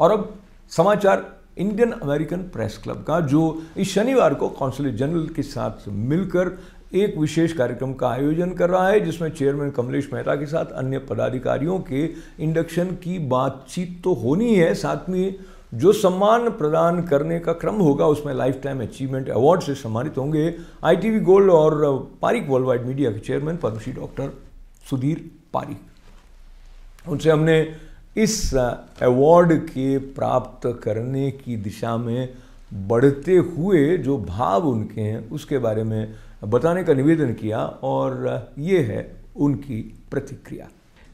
और अब समाचार इंडियन अमेरिकन प्रेस क्लब का, जो इस शनिवार को कॉन्सुलेट जनरल के साथ मिलकर एक विशेष कार्यक्रम का आयोजन कर रहा है, जिसमें चेयरमैन कमलेश मेहता के साथ अन्य पदाधिकारियों के इंडक्शन की बातचीत तो होनी है, साथ में जो सम्मान प्रदान करने का क्रम होगा उसमें लाइफ टाइम अचीवमेंट अवार्ड से सम्मानित होंगे आईटीवी गोल्ड और पारिक वर्ल्ड वाइड मीडिया के चेयरमैन पद्मश्री डॉक्टर सुधीर पारिक। उनसे हमने इस अवार्ड के प्राप्त करने की दिशा में बढ़ते हुए जो भाव उनके हैं उसके बारे में बताने का निवेदन किया और ये है उनकी प्रतिक्रिया।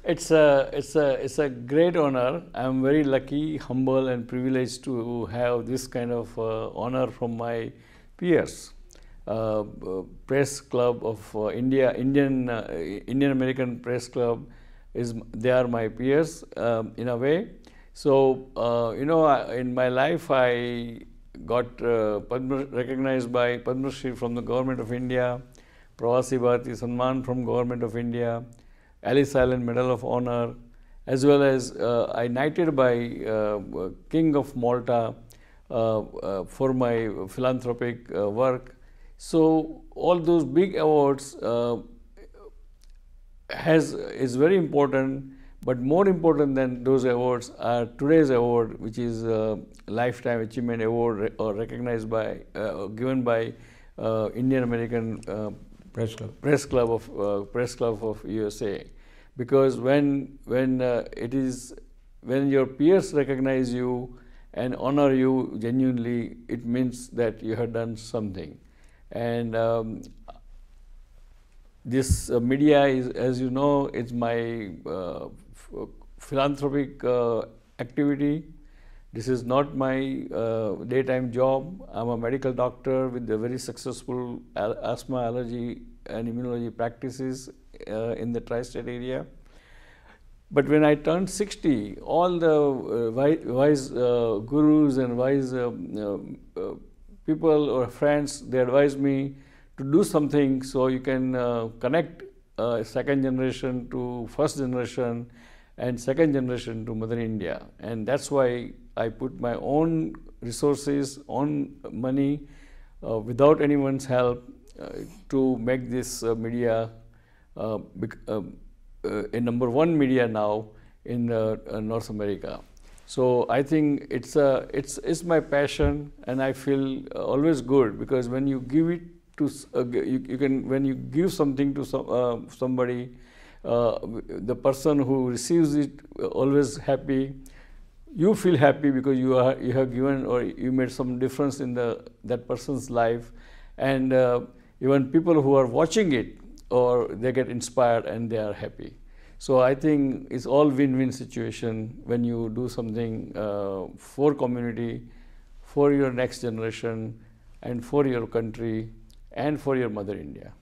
It's a great honor. I'm very lucky, humble and privileged to have this kind of honor from my peers. Press Club of India, Indian American Press Club, they are my peers in a way. So you know, in my life I got recognized by Padma Shri from the Government of India, Pravasi Bharati Sanman from Government of India, Alice Island Medal of Honor, as well as I knighted by King of Malta for my philanthropic work. So all those big awards is very important, but more important than those awards are today's award, which is Lifetime Achievement Award, or recognized by given by Indian American Press Club of USA. Because when your peers recognize you and honor you genuinely, it means that you have done something. And this media is, as you know, it's my philanthropic activity. This is not my daytime job. I'm a medical doctor with a very successful asthma, allergy and immunology practices in the tri-state area. But when I turned 60, all the wise gurus and wise people or friends, they advised me to do something so you can connect second generation to first generation and second generation to Mother India. And that's why I put my own resources, own money, without anyone's help, to make this media a number one media now in North America. So I think it's my passion, and I feel always good, because when you give it to when you give something to somebody, the person who receives it always happy. You feel happy because you have given, or you made some difference in that person's life, and even people who are watching it, or they get inspired and they are happy. So I think it's all win-win situation when you do something for community, for your next generation, and for your country, and for your Mother India.